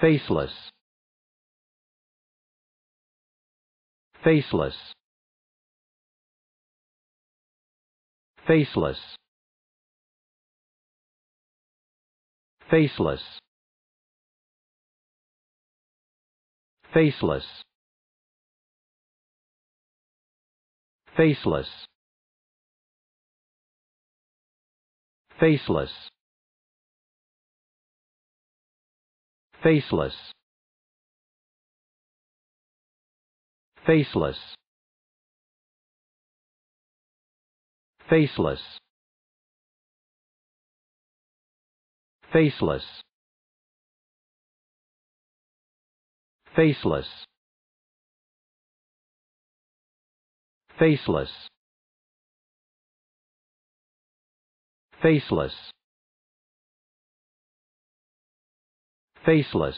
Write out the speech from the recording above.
Faceless. Faceless. Faceless. Faceless. Faceless. Faceless. Faceless. Faceless. Faceless. Faceless. Faceless. Faceless. Faceless. Faceless. Faceless.